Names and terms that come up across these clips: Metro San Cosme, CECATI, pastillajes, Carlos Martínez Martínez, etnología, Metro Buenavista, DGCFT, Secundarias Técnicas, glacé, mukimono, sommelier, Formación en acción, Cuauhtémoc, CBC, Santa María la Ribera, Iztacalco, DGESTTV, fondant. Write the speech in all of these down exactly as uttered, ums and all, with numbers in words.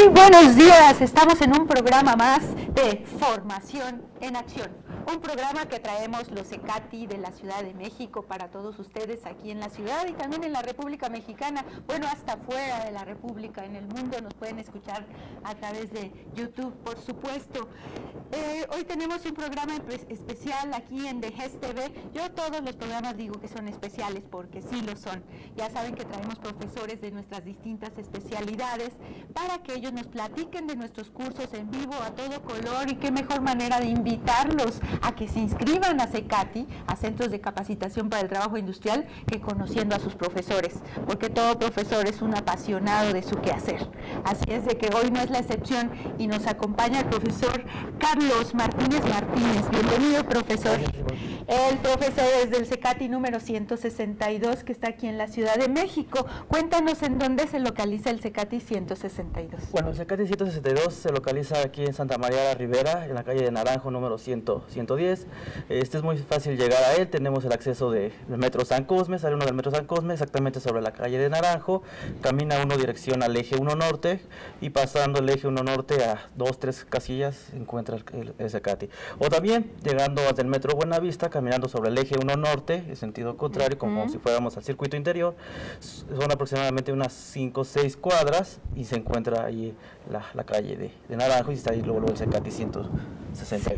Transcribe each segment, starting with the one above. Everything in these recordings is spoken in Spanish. Muy buenos días, estamos en un programa más de Formación en Acción, un programa que traemos los CECATI de la Ciudad de México para todos ustedes aquí en la ciudad y también en la República Mexicana, bueno, hasta fuera de la República, en el mundo nos pueden escuchar a través de YouTube, por supuesto. Eh, hoy tenemos un programa especial aquí en D G E S T T V. Yo todos los programas digo que son especiales porque sí lo son. Ya saben que traemos profesores de nuestras distintas especialidades para que ellos nos platiquen de nuestros cursos en vivo a todo color y qué mejor manera de invitarlos a que se inscriban a CECATI, a Centros de Capacitación para el Trabajo Industrial, que conociendo a sus profesores, porque todo profesor es un apasionado de su quehacer. Así es de que hoy no es la excepción y nos acompaña el profesor Carlos Martínez Martínez. Bienvenido, profesor. El profesor es del CECATI número ciento sesenta y dos, que está aquí en la Ciudad de México. Cuéntanos en dónde se localiza el CECATI ciento sesenta y dos. Bueno, el CECATI ciento sesenta y dos se localiza aquí en Santa María la Ribera, en la calle de Naranjo número cien, ciento diez. Este es muy fácil llegar a él. Tenemos el acceso de, del Metro San Cosme, sale uno del Metro San Cosme, exactamente sobre la calle de Naranjo. Camina uno dirección al eje uno norte y pasando el eje uno norte a dos, tres casillas encuentra el, el CECATI. O también llegando hasta el Metro Buenavista, caminando sobre el eje uno norte, en sentido contrario, uh-huh. como si fuéramos al circuito interior. Son aproximadamente unas cinco o seis cuadras y se encuentra ahí la, la calle de, de Naranjo y está ahí luego, luego el CECATI ciento sesenta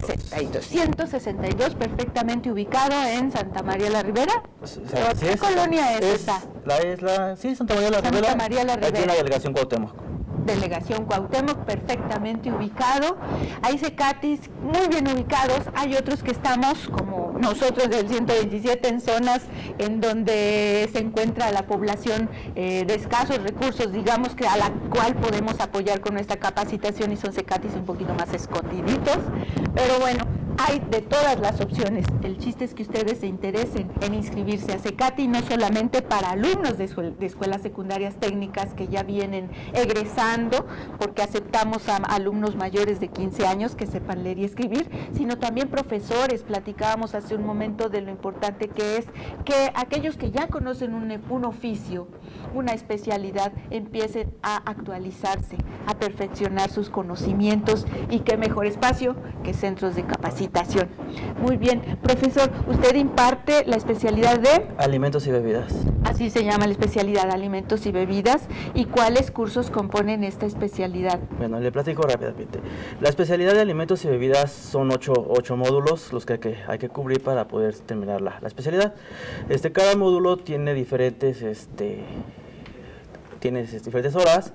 y dos. ciento sesenta y dos, perfectamente ubicado en Santa María la Ribera. Sí, ¿Qué es, colonia es, es esta? La, es la, sí, Santa María la Santa Ribera. María la Ribera. Aquí en la delegación Cuauhtémoc. Delegación Cuauhtémoc, perfectamente ubicado. Hay CECATIs muy bien ubicados. Hay otros que estamos, como nosotros del ciento veintisiete, en zonas en donde se encuentra la población eh, de escasos recursos, digamos, que a la cual podemos apoyar con nuestra capacitación, y son CECATIs un poquito más escondiditos. Pero bueno, hay de todas las opciones. El chiste es que ustedes se interesen en inscribirse a CECATI, no solamente para alumnos de, de escuelas secundarias técnicas que ya vienen egresando, porque aceptamos a alumnos mayores de quince años que sepan leer y escribir, sino también profesores. Platicábamos hace un momento de lo importante que es que aquellos que ya conocen un, un oficio, una especialidad, empiecen a actualizarse, a perfeccionar sus conocimientos, y qué mejor espacio que centros de capacitación. Muy bien, profesor, usted imparte la especialidad de... Alimentos y bebidas. Así se llama la especialidad, alimentos y bebidas. ¿Y cuáles cursos componen esta especialidad? Bueno, le platico rápidamente. La especialidad de alimentos y bebidas son ocho, ocho módulos, los que, que hay que cubrir para poder terminar la, la especialidad. Este, cada módulo tiene diferentes... Este, Tienes diferentes horas.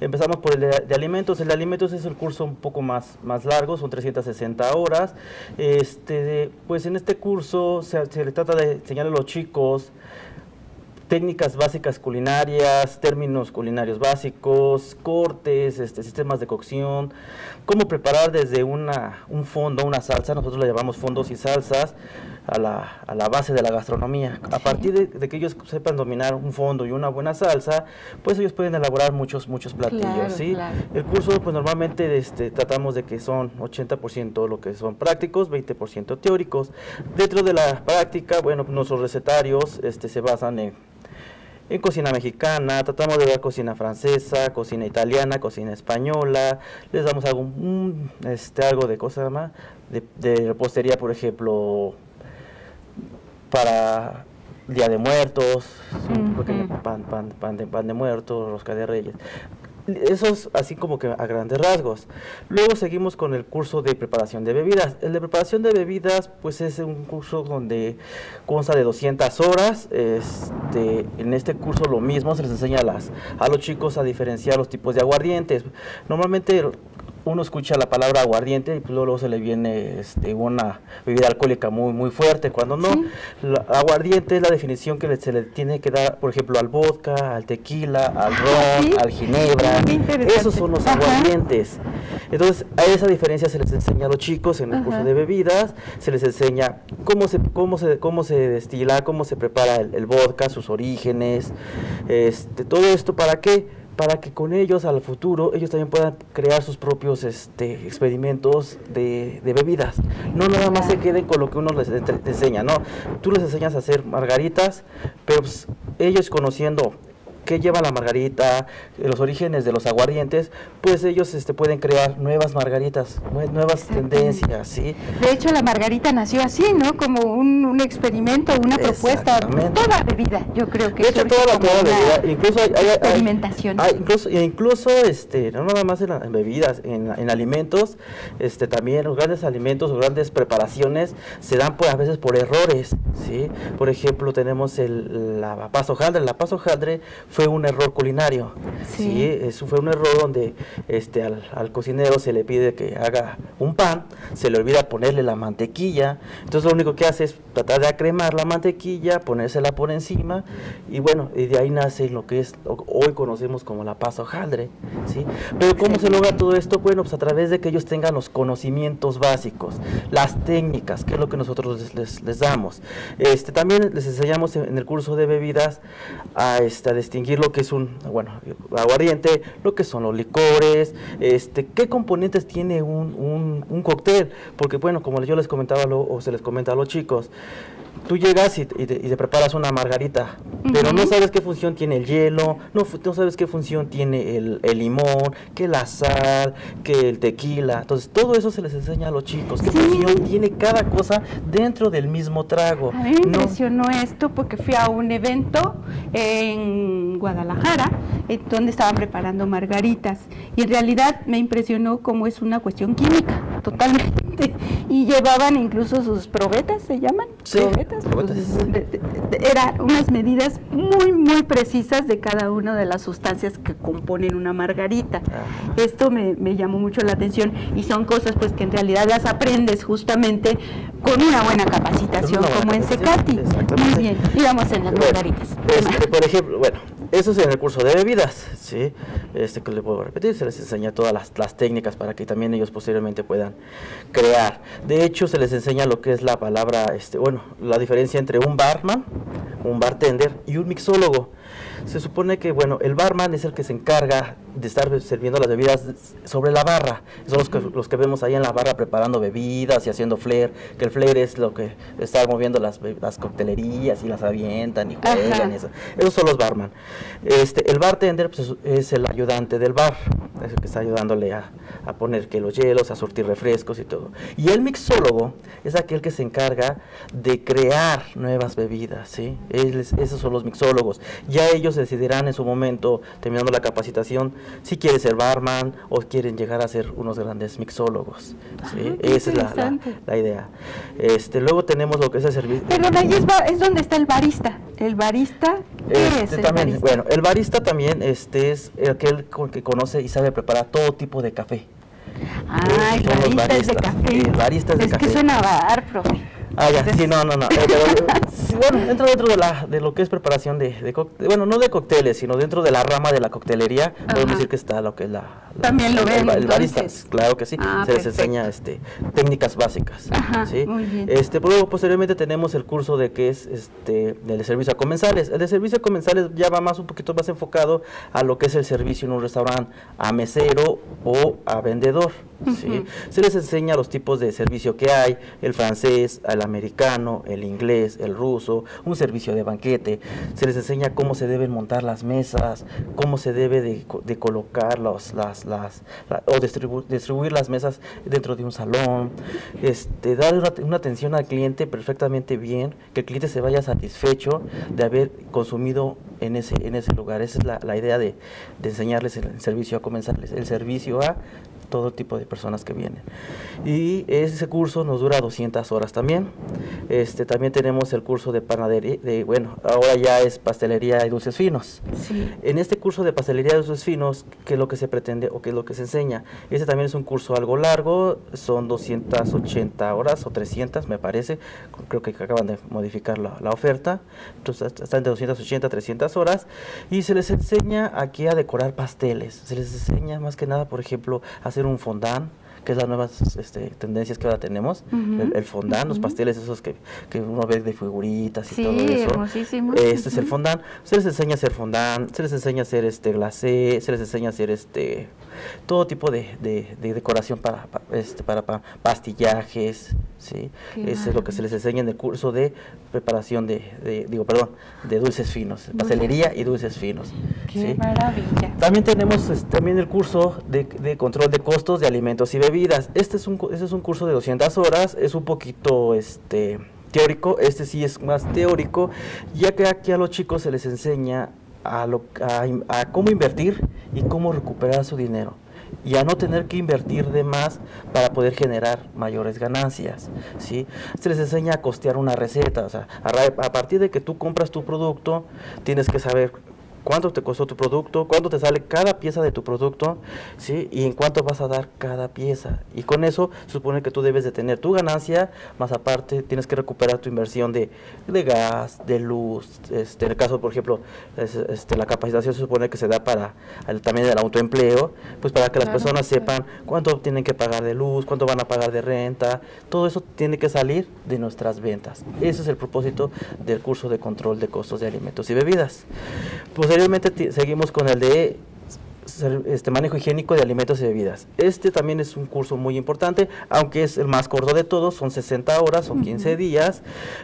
Empezamos por el de, de alimentos. El de alimentos es el curso un poco más, más largo, son trescientas sesenta horas. Este, pues en este curso se, se le trata de enseñar a los chicos técnicas básicas culinarias, términos culinarios básicos, cortes, este, sistemas de cocción, cómo preparar desde una, un fondo, una salsa, nosotros le llamamos fondos y salsas, a la, a la base de la gastronomía. A partir de, de que ellos sepan dominar un fondo y una buena salsa, pues ellos pueden elaborar muchos, muchos platillos. Claro, ¿sí? Claro. El curso, pues normalmente este, tratamos de que son ochenta por ciento lo que son prácticos, veinte por ciento teóricos. Dentro de la práctica, bueno, nuestros recetarios este, se basan en... en cocina mexicana, tratamos de ver cocina francesa, cocina italiana, cocina española, les damos algún, este, algo de cosa más, de, de repostería, por ejemplo, para Día de Muertos, mm-hmm. un pequeño pan, pan, pan, de, pan de muerto, rosca de reyes. Eso es así como que a grandes rasgos. Luego seguimos con el curso de preparación de bebidas. El de preparación de bebidas, pues es un curso donde consta de doscientas horas. Este, en este curso lo mismo, se les enseña a, las, a los chicos a diferenciar los tipos de aguardientes. Normalmente uno escucha la palabra aguardiente y luego se le viene este, una bebida alcohólica muy muy fuerte, cuando no. ¿Sí? La, aguardiente es la definición que se le tiene que dar, por ejemplo, al vodka, al tequila, al ron, ¿sí? al ginebra. Esos son los aguardientes. Ajá. Entonces, a esa diferencia se les enseña a los chicos en el Ajá. curso de bebidas, se les enseña cómo se cómo se, cómo se destila, cómo se prepara el, el vodka, sus orígenes, este, todo esto, ¿para qué? Para que con ellos, al futuro, ellos también puedan crear sus propios este, experimentos de, de bebidas. No nada más se queden con lo que uno les enseña, ¿no? Tú les enseñas a hacer margaritas, pero pues, ellos conociendo qué lleva la margarita, los orígenes de los aguardientes, pues ellos este, pueden crear nuevas margaritas, nuevas tendencias, ¿sí? De hecho, la margarita nació así, ¿no? Como un, un experimento, una propuesta, toda bebida, yo creo que... De hecho, toda, toda bebida, incluso hay... hay experimentación. Hay, hay, incluso, incluso, este, no nada más en, en bebidas, en, en alimentos, este, también los grandes alimentos, los grandes preparaciones se dan por, a veces por errores, ¿sí? Por ejemplo, tenemos el, la pasta hojaldre, la pasta hojaldre fue un error culinario, sí. ¿sí? Eso fue un error donde este, al, al cocinero se le pide que haga un pan, se le olvida ponerle la mantequilla, entonces lo único que hace es tratar de acremar la mantequilla, ponérsela por encima, y bueno, y de ahí nace lo que es hoy conocemos como la pasta hojaldre, ¿sí? Pero ¿cómo sí. se logra todo esto? Bueno, pues a través de que ellos tengan los conocimientos básicos, las técnicas, que es lo que nosotros les, les, les damos. Este, también les enseñamos en, en el curso de bebidas a, este, a distinguir lo que es un, bueno, aguardiente, lo que son los licores, este, qué componentes tiene un, un, un cóctel, porque bueno, como yo les comentaba lo, o se les comenta a los chicos, tú llegas y te, y te, y te preparas una margarita, uh-huh. pero no sabes qué función tiene el hielo, no, no sabes qué función tiene el, el limón, que la sal, que el tequila. Entonces, todo eso se les enseña a los chicos, qué sí. función tiene cada cosa dentro del mismo trago. A mí me no. impresionó esto porque fui a un evento en Guadalajara, en donde estaban preparando margaritas, y en realidad me impresionó cómo es una cuestión química, totalmente, y llevaban incluso sus probetas, ¿se llaman? Sí. Probetas. probetas. Pues, eran unas medidas muy, muy precisas de cada una de las sustancias que componen una margarita. Ajá. Esto me, me llamó mucho la atención, y son cosas pues que en realidad las aprendes justamente con una buena capacitación, una buena como capacitación. en CECATI. Muy bien, íbamos en las bueno, margaritas. Este, por ejemplo, bueno, eso es en el curso de bebidas, ¿sí? Este, que les puedo repetir, se les enseña todas las, las técnicas para que también ellos posteriormente puedan crear. De hecho, se les enseña lo que es la palabra, este, bueno, la diferencia entre un barman, un bartender y un mixólogo. Se supone que, bueno, el barman es el que se encarga de estar sirviendo las bebidas sobre la barra. Son los que, los que vemos ahí en la barra preparando bebidas y haciendo flair, que el flair es lo que está moviendo las, las coctelerías y las avientan y juegan. Y eso. Esos son los barman. Este, el bartender pues, es el ayudante del bar, es el que está ayudándole a, a poner que los hielos, a surtir refrescos y todo. Y el mixólogo es aquel que se encarga de crear nuevas bebidas, ¿sí? Es, esos son los mixólogos. Ya ellos decidirán en su momento, terminando la capacitación, si quieren ser barman o quieren llegar a ser unos grandes mixólogos. ¿Sí? Ah, esa es la, la, la idea. Este, luego tenemos lo que es el servicio. Pero ahí es, es donde está el barista. El barista, ¿qué este, es el también, barista? Bueno, el barista también este, es aquel que conoce y sabe preparar todo tipo de café. Ah, el barista baristas, es de café. El barista es de es café. Es que suena a bar, profe. Ah, ya, sí, no, no, no. Bueno, dentro, dentro de, la, de lo que es preparación de, de cócteles, bueno, no de cócteles, sino dentro de la rama de la coctelería, ajá. podemos decir que está lo que es la... la También lo ven, el, el barista, claro que sí, ah, se perfecto. les enseña este, técnicas básicas. Ajá, ¿sí? Muy bien. Este, luego, posteriormente tenemos el curso de que es este, el de servicio a comensales. El de servicio a comensales ya va más un poquito más enfocado a lo que es el servicio en un restaurante, a mesero o a vendedor. ¿Sí? Uh-huh. Se les enseña los tipos de servicio que hay, el francés, el americano, el inglés, el ruso, un servicio de banquete. Se les enseña cómo se deben montar las mesas, cómo se debe de, de colocar los, las, las, la, o distribu distribuir las mesas dentro de un salón, este, dar una, una atención al cliente perfectamente bien, que el cliente se vaya satisfecho de haber consumido en ese, en ese lugar. Esa es la, la idea de, de enseñarles el, el servicio a comensales, el servicio a todo tipo de personas que vienen. Y ese curso nos dura doscientas horas también. Este, también tenemos el curso de panadería, de, bueno, ahora ya es pastelería y dulces finos. Sí. En este curso de pastelería y dulces finos, ¿qué es lo que se pretende o qué es lo que se enseña? Este también es un curso algo largo, son doscientas ochenta horas o trescientas, me parece, creo que acaban de modificar la, la oferta, entonces están de doscientas ochenta a trescientas horas, y se les enseña aquí a decorar pasteles, se les enseña más que nada, por ejemplo, a hacer un fondant, que es las nuevas este, tendencias que ahora tenemos, uh-huh. el, el fondant, uh-huh. los pasteles esos que, que uno ve de figuritas y sí, todo eso. Hermosísimo. Este uh-huh. es el fondant. Se les enseña a hacer fondant, se les enseña a hacer este glacé, se les enseña a hacer este todo tipo de, de, de decoración para, para, este, para, para pastillajes, ¿sí? Eso es lo que se les enseña en el curso de preparación de, de digo, perdón, de dulces finos, dulces. Pastelería y dulces finos. Qué ¿sí? maravilla. También tenemos este, también el curso de, de control de costos de alimentos y bebidas. Este es un, este es un curso de doscientas horas, es un poquito este teórico, este sí es más teórico, ya que aquí a los chicos se les enseña a, lo, a, a cómo invertir y cómo recuperar su dinero, y a no tener que invertir de más para poder generar mayores ganancias, ¿sí? Se les enseña a costear una receta, o sea, a, a partir de que tú compras tu producto, tienes que saber cuánto te costó tu producto, cuánto te sale cada pieza de tu producto, ¿sí? Y en cuánto vas a dar cada pieza. Y con eso se supone que tú debes de tener tu ganancia, más aparte tienes que recuperar tu inversión de, de gas, de luz. Este, en el caso, por ejemplo, es, este, la capacitación se supone que se da para el, también el autoempleo, pues para que las claro, personas sepan cuánto tienen que pagar de luz, cuánto van a pagar de renta. Todo eso tiene que salir de nuestras ventas. Ese es el propósito del curso de control de costos de alimentos y bebidas. Pues Posteriormente seguimos con el de este manejo higiénico de alimentos y bebidas. Este también es un curso muy importante, aunque es el más corto de todos, son sesenta horas, son quince días,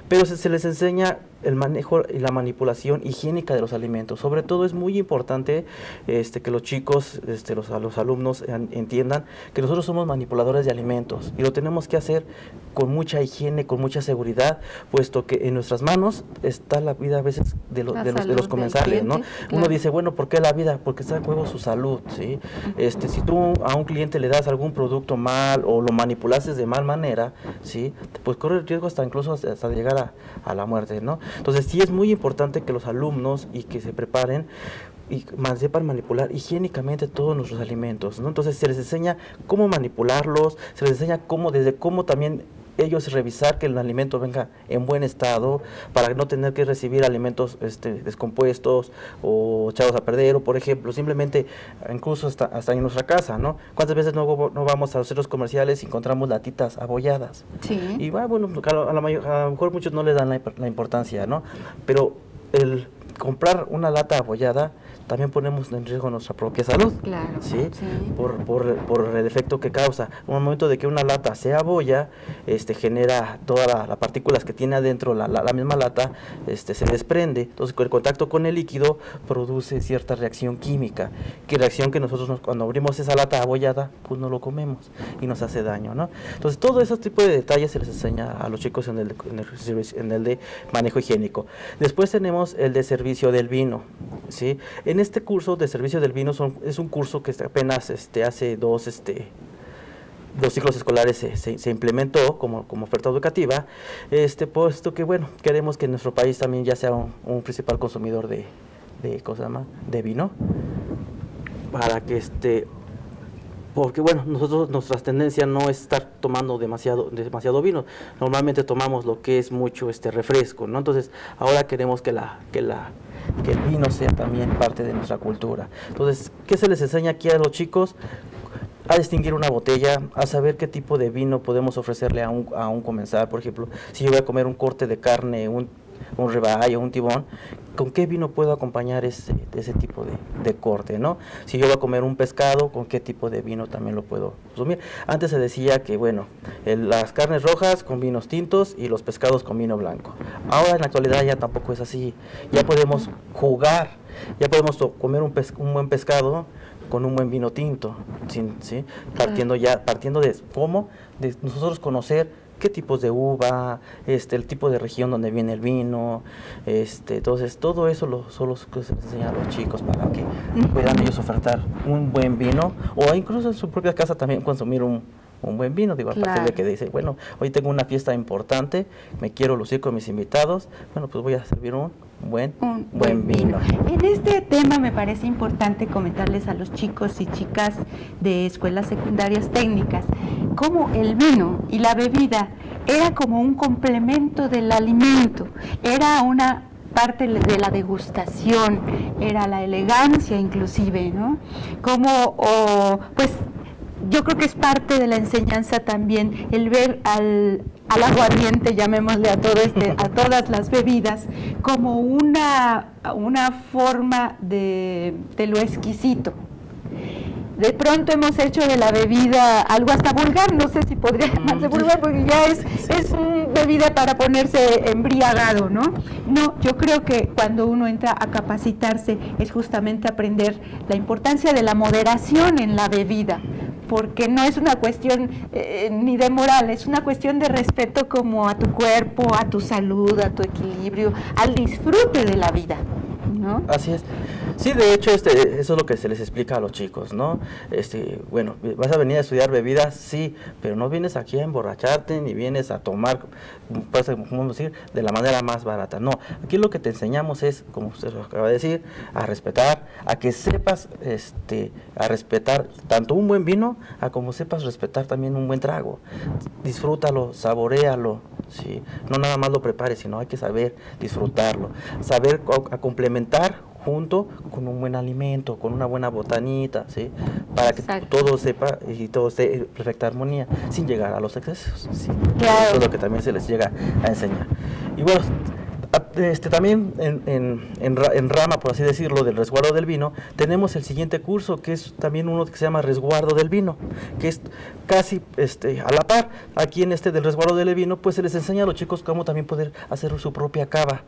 pero se, se les enseña el manejo y la manipulación higiénica de los alimentos. Sobre todo es muy importante este, que los chicos, este, los, los alumnos en, entiendan que nosotros somos manipuladores de alimentos y lo tenemos que hacer con mucha higiene, con mucha seguridad, puesto que en nuestras manos está la vida a veces de, lo, de, los, de los comensales, cliente, ¿no? Claro. Uno dice, bueno, ¿por qué la vida? Porque está en juego su salud, ¿sí? Este, si tú a un cliente le das algún producto mal o lo manipulases de mal manera, ¿sí? Pues corre el riesgo hasta incluso hasta, hasta llegar a, a la muerte, ¿no? Entonces, sí es muy importante que los alumnos y que se preparen y sepan manipular higiénicamente todos nuestros alimentos, ¿no? Entonces, se les enseña cómo manipularlos, se les enseña cómo, desde cómo también ellos revisar que el alimento venga en buen estado para no tener que recibir alimentos este, descompuestos o echados a perder, o por ejemplo simplemente incluso hasta, hasta en nuestra casa, ¿no? ¿Cuántas veces no, no vamos a los centros comerciales y encontramos latitas abolladas? Sí. Y ah, bueno, a, la, a, la mayor, a lo mejor muchos no le dan la, la importancia, ¿no? Pero el comprar una lata abollada también ponemos en riesgo nuestra propia salud, claro, ¿sí? Sí. Por, por, por el efecto que causa. En el momento de que una lata se abolla, este, genera todas las la partículas que tiene adentro la, la, la misma lata, este, se desprende. Entonces, el contacto con el líquido produce cierta reacción química, que reacción que nosotros nos, cuando abrimos esa lata abollada, pues no lo comemos y nos hace daño, ¿no? Entonces, todo ese tipo de detalles se les enseña a los chicos en el, en el, en el de manejo higiénico. Después tenemos el de servicio del vino, ¿sí? En este curso de servicio del vino son, es un curso que apenas este, hace dos, este, dos ciclos escolares se, se, se implementó como, como oferta educativa, este, puesto que bueno, queremos que nuestro país también ya sea un, un principal consumidor de, de, ¿cómo se llama? De vino, para que este... Porque, bueno, nosotros, nuestra tendencia no es estar tomando demasiado demasiado vino. Normalmente tomamos lo que es mucho este refresco, ¿no? Entonces, ahora queremos que la que la que el vino sea también parte de nuestra cultura. Entonces, ¿qué se les enseña aquí a los chicos? A distinguir una botella, a saber qué tipo de vino podemos ofrecerle a un, a un comensal. Por ejemplo, si yo voy a comer un corte de carne, un, un ribeye o un tibón, ¿con qué vino puedo acompañar ese, ese tipo de, de corte, ¿no? Si yo voy a comer un pescado, ¿con qué tipo de vino también lo puedo consumir? Antes se decía que, bueno, el, las carnes rojas con vinos tintos y los pescados con vino blanco. Ahora en la actualidad ya tampoco es así. Ya podemos jugar, ya podemos comer un, pes, un buen pescado con un buen vino tinto, ¿sí? ¿Sí? Partiendo ya, partiendo de cómo, de nosotros conocer qué tipos de uva, este, el tipo de región donde viene el vino, este, entonces todo eso lo solo se les enseña a los chicos para que puedan ellos ofertar un buen vino o incluso en su propia casa también consumir un, un buen vino, digo, a claro. partir de que dice, bueno, hoy tengo una fiesta importante, me quiero lucir con mis invitados, bueno, pues voy a servir un buen, un buen vino. vino. En este tema me parece importante comentarles a los chicos y chicas de escuelas secundarias técnicas, cómo el vino y la bebida era como un complemento del alimento, era una parte de la degustación, era la elegancia inclusive, ¿no? Como, oh, pues, yo creo que es parte de la enseñanza también el ver al, al aguardiente, llamémosle a todo este, a todas las bebidas, como una, una forma de, de lo exquisito. De pronto hemos hecho de la bebida algo hasta vulgar, no sé si podría llamarse vulgar, porque ya es, es una bebida para ponerse embriagado, ¿no? No, yo creo que cuando uno entra a capacitarse es justamente aprender la importancia de la moderación en la bebida, porque no es una cuestión eh, ni de moral, es una cuestión de respeto como a tu cuerpo, a tu salud, a tu equilibrio, al disfrute de la vida, ¿no? Así es. Sí, de hecho, este, eso es lo que se les explica a los chicos, ¿no? Este, bueno, vas a venir a estudiar bebidas, sí, pero no vienes aquí a emborracharte ni vienes a tomar, pues, ¿cómo decir?, de la manera más barata. No, aquí lo que te enseñamos es, como usted lo acaba de decir, a respetar, a que sepas, este, a respetar tanto un buen vino, a como sepas respetar también un buen trago. Disfrútalo, saboréalo, ¿sí? No nada más lo prepares, sino hay que saber disfrutarlo, saber a complementar junto con un buen alimento, con una buena botanita, ¿sí? Para que Exacto. todo sepa y todo esté en perfecta armonía, sin llegar a los excesos, ¿sí? Claro. Eso es lo que también se les llega a enseñar. Y bueno, este, también en, en, en, en rama, por así decirlo, del resguardo del vino, tenemos el siguiente curso, que es también uno que se llama resguardo del vino, que es casi este, a la par. Aquí en este del resguardo del vino, pues se les enseña a los chicos cómo también poder hacer su propia cava,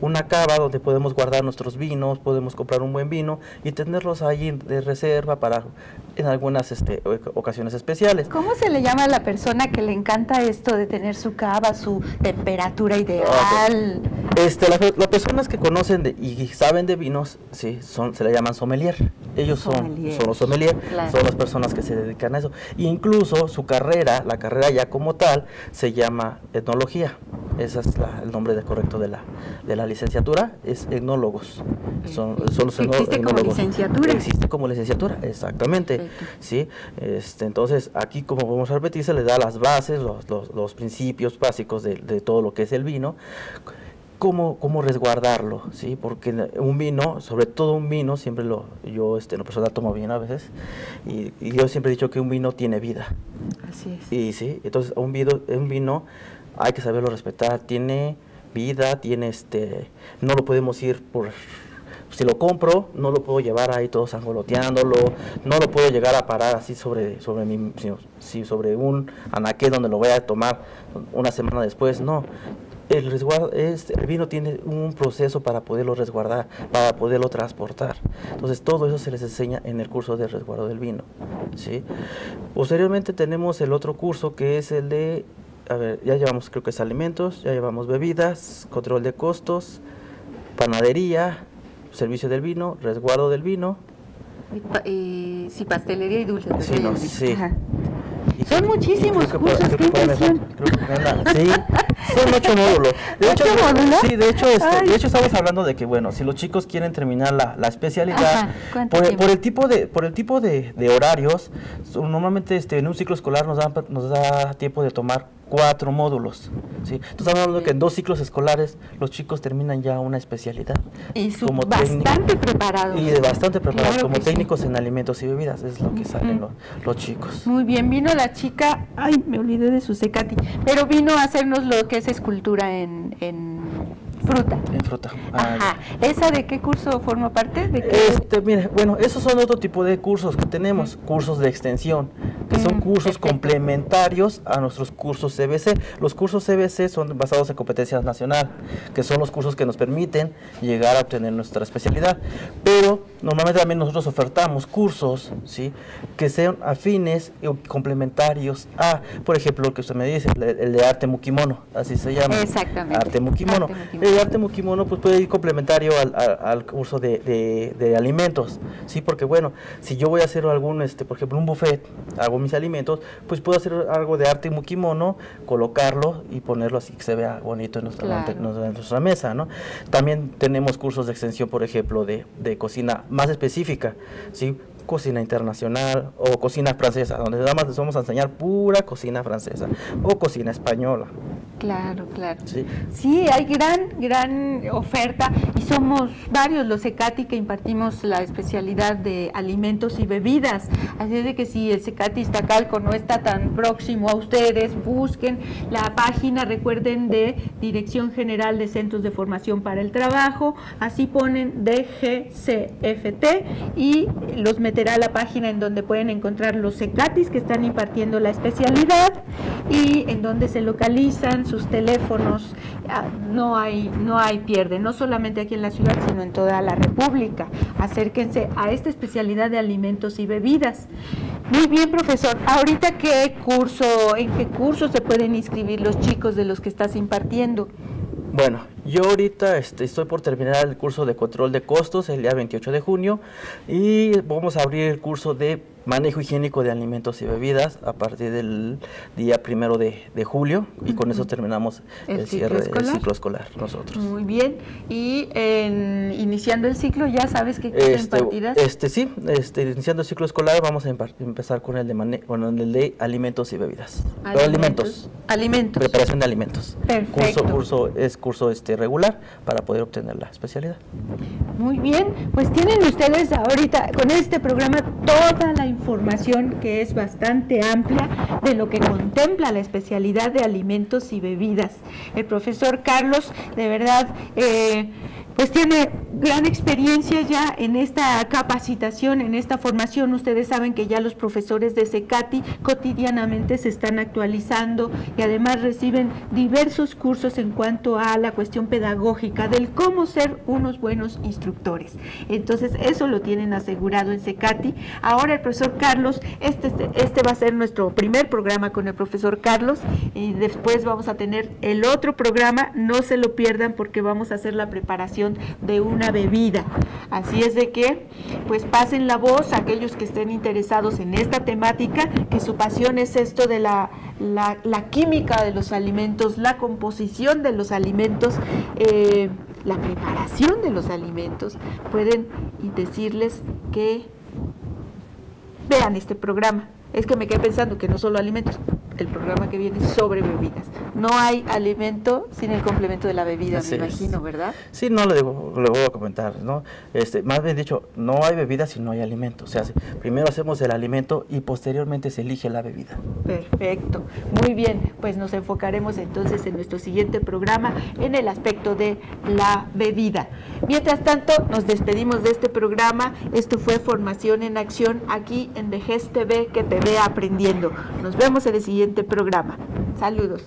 una cava donde podemos guardar nuestros vinos, podemos comprar un buen vino y tenerlos ahí de reserva para en algunas este, ocasiones especiales. ¿Cómo se le llama a la persona que le encanta esto de tener su cava, su temperatura ideal? Okay. Este, las la personas que conocen de, y saben de vinos, sí, son, se le llaman sommelier. Ellos sommelier. Son, son los sommelier, claro. Son las personas que se dedican a eso. E incluso su carrera, la carrera ya como tal, se llama etnología. Ese es la, el nombre de, correcto de la, de la licenciatura, es etnólogos. Son, son los etnólogos. ¿Existe como licenciatura? Existe como licenciatura, exactamente. ¿Sí? Este, entonces, aquí como podemos repetir, se le da las bases, los, los, los principios básicos de, de todo lo que es el vino. Cómo, cómo resguardarlo, ¿sí? Porque un vino, sobre todo un vino, siempre lo, yo este, en lo personal tomo vino a veces, y, y yo siempre he dicho que un vino tiene vida. Así es. Y sí, entonces un vino, un vino hay que saberlo respetar, tiene vida, tiene este, no lo podemos ir por... Si lo compro, no lo puedo llevar ahí todos angoloteándolo, no lo puedo llegar a parar así sobre, sobre, mi, sobre un anaquel donde lo voy a tomar una semana después, no. El, resguardo es, el vino tiene un proceso para poderlo resguardar, para poderlo transportar. Entonces, todo eso se les enseña en el curso de resguardo del vino, ¿sí? Posteriormente tenemos el otro curso, que es el de, a ver, ya llevamos creo que es alimentos, ya llevamos bebidas, control de costos, panadería, servicio del vino, resguardo del vino. Y, y, sí, pastelería y dulces. Sí, no, sí. Son muchísimos cursos, qué impresión. Sí, son ocho módulos. De hecho, ¿módulos? Sí, de hecho, este, de hecho estamos hablando de que, bueno, si los chicos quieren terminar la, la especialidad, ajá, por, por el tipo de por el tipo de, de horarios, normalmente este, en un ciclo escolar nos da, nos da tiempo de tomar cuatro módulos, ¿sí? Entonces estamos hablando que en dos ciclos escolares los chicos terminan ya una especialidad. Y su, como bastante preparados. Y bastante preparados, claro, como técnicos sí. en alimentos y bebidas, es lo que salen mm. los, los chicos. Muy bien, vino la chica, ay, me olvidé de su CECATI, pero vino a hacernos lo que es escultura en... en... fruta. En fruta. Ah, ajá. ¿Esa de qué curso forma parte? ¿De qué? Este, mire, bueno, esos son otro tipo de cursos que tenemos, mm. cursos de extensión, que mm, son cursos perfecto. complementarios a nuestros cursos C B C. Los cursos C B C son basados en competencias nacional, que son los cursos que nos permiten llegar a obtener nuestra especialidad. Pero normalmente también nosotros ofertamos cursos, ¿sí?, que sean afines o complementarios a, por ejemplo, lo que usted me dice, el, el de arte mukimono, así se llama. Exactamente. Arte mukimono. Arte mukimono. El arte mukimono pues puede ir complementario al, al, al curso de, de, de alimentos, sí, porque bueno, si yo voy a hacer algún, este, por ejemplo, un buffet, hago mis alimentos, pues puedo hacer algo de arte mukimono, colocarlo y ponerlo así que se vea bonito en nuestra, claro. en nuestra, en nuestra mesa, ¿no? También tenemos cursos de extensión, por ejemplo, de, de cocina más específica, sí, cocina internacional o cocina francesa, donde nada más les vamos a enseñar pura cocina francesa o cocina española. Claro, claro. Sí, sí, hay gran, gran oferta y somos varios los CECATI que impartimos la especialidad de alimentos y bebidas. Así es de que si el CECATI Iztacalco no está tan próximo a ustedes, busquen la página, recuerden, de Dirección General de Centros de Formación para el Trabajo, así ponen D G C F T y los meterá a la página en donde pueden encontrar los CECATIs que están impartiendo la especialidad y en donde se localizan sus teléfonos. No hay, no hay pierde, no solamente aquí en la ciudad, sino en toda la república. Acérquense a esta especialidad de alimentos y bebidas. Muy bien, profesor. Ahorita, ¿qué curso, en qué curso se pueden inscribir los chicos de los que estás impartiendo? Bueno, yo ahorita este, estoy por terminar el curso de control de costos el día veintiocho de junio y vamos a abrir el curso de manejo higiénico de alimentos y bebidas a partir del día primero de, de julio y con eso terminamos el, el cierre del ciclo escolar nosotros. Muy bien, y en, iniciando el ciclo ya sabes que este, impartirás. Este sí, este, iniciando el ciclo escolar vamos a empezar con el de, mane con el de alimentos y bebidas. Alimentos. Alimentos. alimentos. Preparación de alimentos. Perfecto. Curso, curso es curso este regular para poder obtener la especialidad. Muy bien, pues tienen ustedes ahorita con este programa toda la información que es bastante amplia de lo que contempla la especialidad de alimentos y bebidas. El profesor Carlos, de verdad, eh, pues tiene gran experiencia ya en esta capacitación, en esta formación. Ustedes saben que ya los profesores de CECATI cotidianamente se están actualizando y además reciben diversos cursos en cuanto a la cuestión pedagógica del cómo ser unos buenos instructores. Entonces, eso lo tienen asegurado en CECATI. Ahora el profesor Carlos, este, este va a ser nuestro primer programa con el profesor Carlos y después vamos a tener el otro programa. No se lo pierdan porque vamos a hacer la preparación de una bebida. Así es de que, pues pasen la voz a aquellos que estén interesados en esta temática, que su pasión es esto de la, la, la química de los alimentos, la composición de los alimentos, eh, la preparación de los alimentos. Pueden decirles que vean este programa. Es que me quedé pensando que no solo alimentos, el programa que viene sobre bebidas. No hay alimento sin el complemento de la bebida, así me imagino, es. ¿Verdad? Sí, no, le, le voy a comentar, ¿no? Este, más bien dicho, no hay bebida si no hay alimento. O sea, primero hacemos el alimento y posteriormente se elige la bebida. Perfecto. Muy bien, pues nos enfocaremos entonces en nuestro siguiente programa en el aspecto de la bebida. Mientras tanto, nos despedimos de este programa. Esto fue Formación en Acción aquí en D G E S T T V, que te ve aprendiendo. Nos vemos en el siguiente programa. Saludos.